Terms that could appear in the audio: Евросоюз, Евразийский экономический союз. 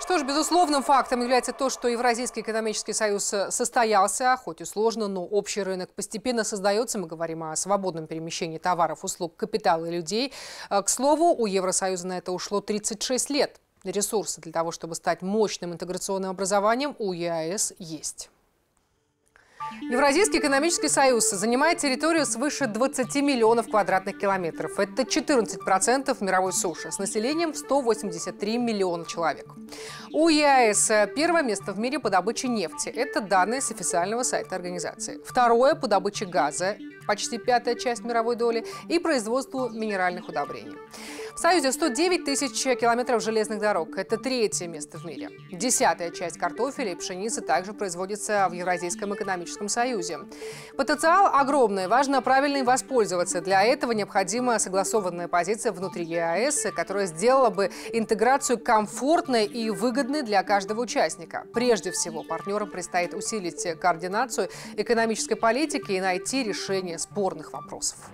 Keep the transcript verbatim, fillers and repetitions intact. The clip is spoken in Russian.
Что ж, безусловным фактом является то, что Евразийский экономический союз состоялся, хоть и сложно, но общий рынок постепенно создается. Мы говорим о свободном перемещении товаров, услуг, капитала и людей. К слову, у Евросоюза на это ушло тридцать шесть лет. Ресурсы для того, чтобы стать мощным интеграционным образованием, у ЕАЭС есть. Евразийский экономический союз занимает территорию свыше двадцати миллионов квадратных километров. Это четырнадцать процентов мировой суши с населением в сто восемьдесят три миллиона человек. У ЕАЭС первое место в мире по добыче нефти. Это данные с официального сайта организации. Второе по добыче газа, почти пятая часть мировой доли, и производству минеральных удобрений. В Союзе сто девять тысяч километров железных дорог. Это третье место в мире. Десятая часть картофеля и пшеницы также производится в Евразийском экономическом союзе. Потенциал огромный, важно правильно им воспользоваться. Для этого необходима согласованная позиция внутри ЕАЭС, которая сделала бы интеграцию комфортной и выгодной для каждого участника. Прежде всего, партнерам предстоит усилить координацию экономической политики и найти решение спорных вопросов.